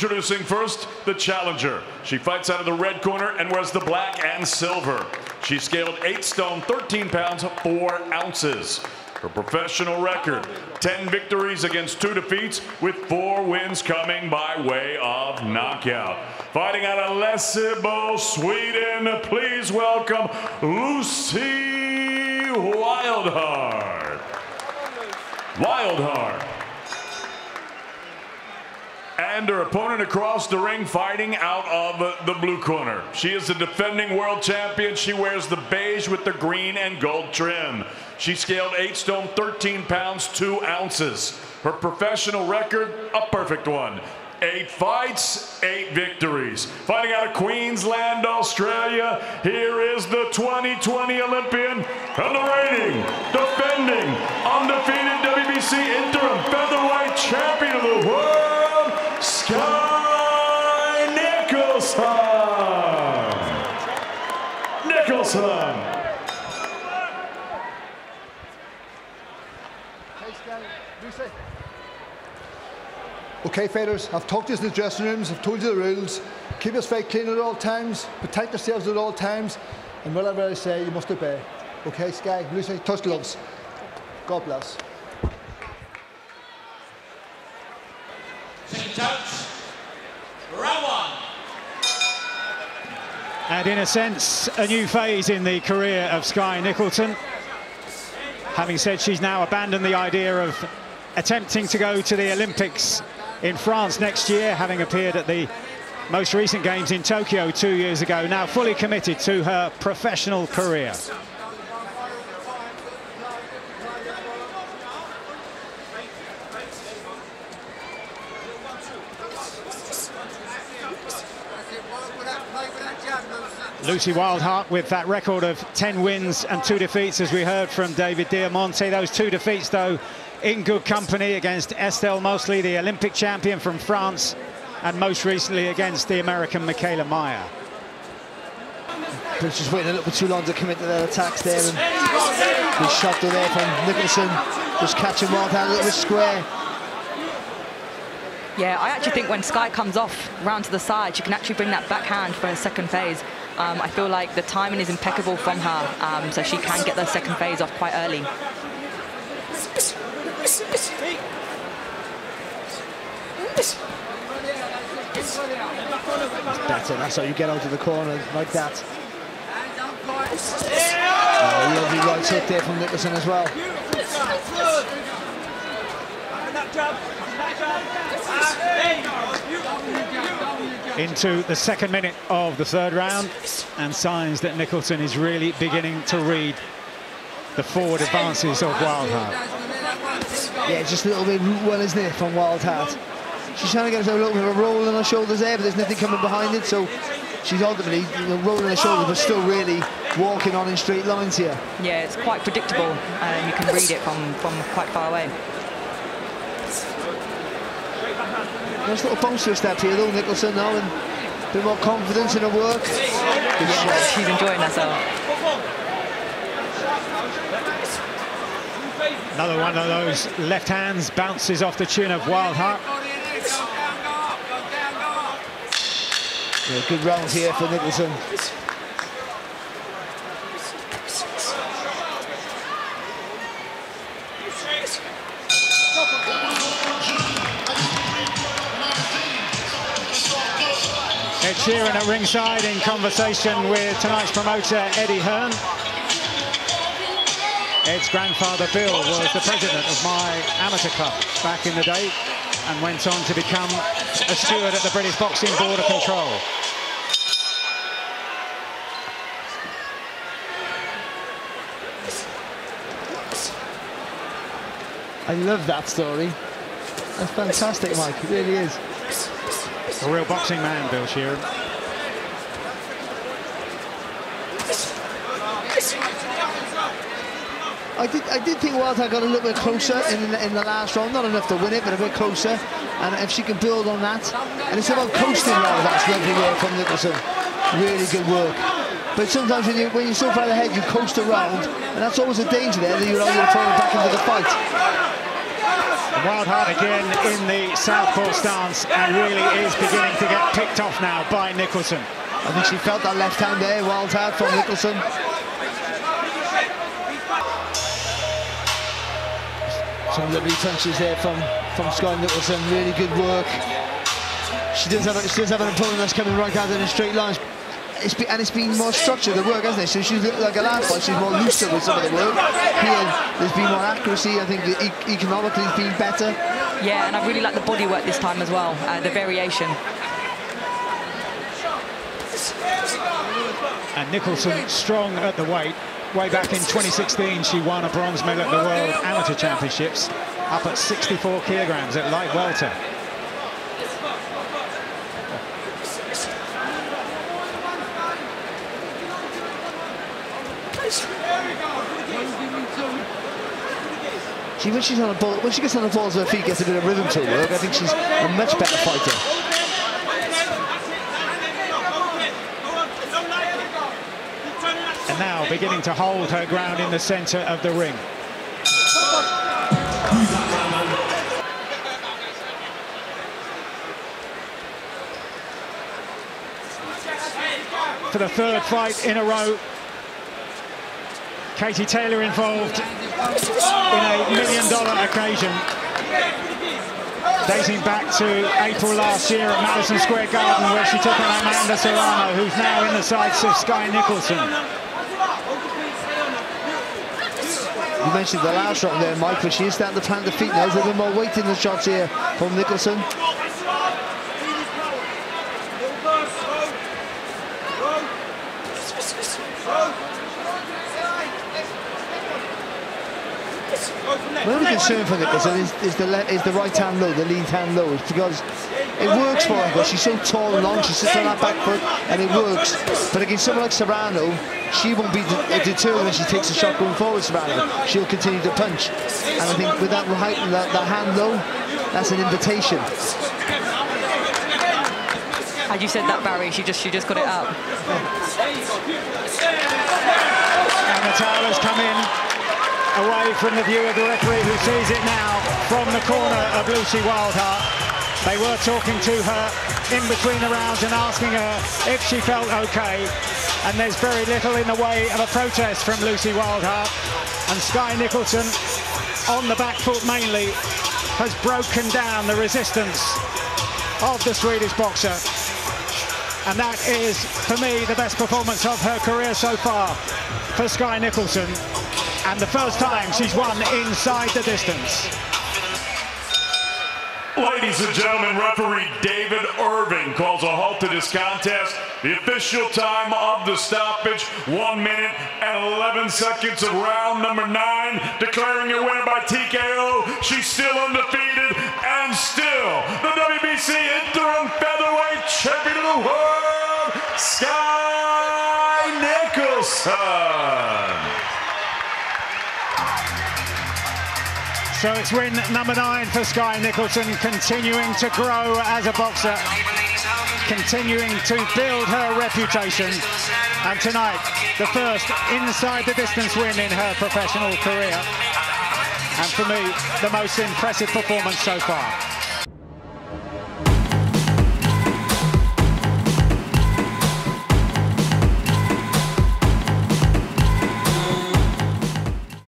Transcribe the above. Introducing first, the challenger. She fights out of the red corner and wears the black and silver. She scaled 8 stone, 13 pounds, 4 ounces. Her professional record, 10 victories against 2 defeats, with 4 wins coming by way of knockout. Fighting out of Lesibo, Sweden, please welcome Lucy Wildheart. Wildheart. And her opponent across the ring, fighting out of the blue corner. She is the defending world champion. She wears the beige with the green and gold trim. She scaled 8 stone, 13 pounds, 2 ounces. Her professional record, a perfect one. 8 fights, 8 victories. Fighting out of Queensland, Australia, here is the 2020 Olympian and the reigning, defending, undefeated WBC interim featherweight champion of the world, Skye Nicolson! Okay, fighters, I've talked to you in the dressing rooms, I've told you the rules. Keep your fight clean at all times, protect yourselves at all times, and whatever I say, you must obey. Okay, Skye, Lucy, touch gloves. God bless. And in a sense, a new phase in the career of Skye Nicolson. Having said she's now abandoned the idea of attempting to go to the Olympics in France next year, having appeared at the most recent games in Tokyo 2 years ago, now fully committed to her professional career. Lucy Wildheart with that record of 10 wins and 2 defeats, as we heard from David Diamonte. Those 2 defeats, though, in good company against Estelle Mosley, the Olympic champion from France, and most recently against the American Michaela Meyer. She's just waiting a little bit too long to commit to their attacks there, and good shot there from Nicolson, just catching Wildheart a little bit square. Yeah, I actually think when Skye comes off round to the side, she can actually bring that backhand for her second phase. I feel like the timing is impeccable from her, so she can get the second phase off quite early. That's better, that's how you get out of the corner, like that. Oh, lovely right hit there from Nicolson as well. Into the second minute of the third round, and signs that Nicolson is really beginning to read the forward advances of Wildheart. Yeah, just a little bit root one, isn't it, from Wildheart. She's trying to get herself a little bit of a roll on her shoulders there, but there's nothing coming behind it, so she's ultimately rolling her shoulders, but still really walking on in straight lines here. Yeah, it's quite predictable, and you can read it from quite far away. Nice little bounce to her step here though, Nicolson now, and a bit more confidence in her work. Yeah, she's enjoying herself. Another one of those left hands bounces off the chin of Wildheart. Yeah, good round here for Nicolson. Shearer at ringside in conversation with tonight's promoter Eddie Hearn. Ed's grandfather Bill was the president of my amateur club back in the day, and went on to become a steward at the British Boxing Board of Control. I love that story. That's fantastic, Mike. It really is. A real boxing man, Bill Shearer. I did think Wildheart got a little bit closer in the last round. Not enough to win it, but a bit closer. And if she can build on that, and it's about coasting now. That's lovely work from Nicolson. Really good work. But sometimes when you're so far ahead, you coast around, and that's always a danger there that you're going to fall back into the fight. Wildheart again in the southpaw stance and really is beginning to get picked off now by Nicolson. I think she felt that left hand there, Wildheart, from Nicolson. Some lovely punches there from Skye Nicolson, really good work. She does have an opponent that's coming right out in a straight line. It's been more structured, the work, hasn't it? So she's looked like a last fight, she's more looser with some of the work. Here, there's been more accuracy, I think economically it's been better. Yeah, and I really like the body work this time as well, the variation. And Nicolson strong at the weight. Way back in 2016, she won a bronze medal at the World Amateur Championships, up at 64 kilograms at light welter. When she gets on the balls of her feet, gets a bit of rhythm to her work. I think she's a much better fighter. And now beginning to hold her ground in the centre of the ring. For the third fight in a row, Katie Taylor involved in a $1 million occasion, dating back to April last year at Madison Square Garden, where she took on Amanda Serrano, who's now in the sights of Skye Nicolson. You mentioned the last shot there, Mike, but she is starting to plant the feet now. There's a little more weight in the shots here from Nicolson. My only concern for Nicolson is the right hand low, the lead hand low, because it works for her. She's so tall and long, she sits on that back foot and it works. But against someone like Serrano, she won't be deterred when she takes a shot going forward, Serrano. She'll continue to punch. And I think with that height and that hand low, that's an invitation. Had you said that, Barry, she just got it up. And the towel's come in. Away from the view of the referee, who sees it now from the corner of Lucy Wildheart. They were talking to her in between the rounds and asking her if she felt okay, and there's very little in the way of a protest from Lucy Wildheart. And Skye Nicolson, on the back foot mainly, has broken down the resistance of the Swedish boxer. And that is, for me, the best performance of her career so far for Skye Nicolson. And the first time she's won inside the distance. Ladies and gentlemen, referee David Irving calls a halt to this contest. The official time of the stoppage, 1 minute and 11 seconds of round number 9. Declaring your winner by TKO. She's still undefeated and still the WBC interim featherweight champion of the world, Skye Nicolson. So it's win number 9 for Skye Nicolson, continuing to grow as a boxer, continuing to build her reputation, and tonight the first inside the distance win in her professional career, and for me the most impressive performance so far.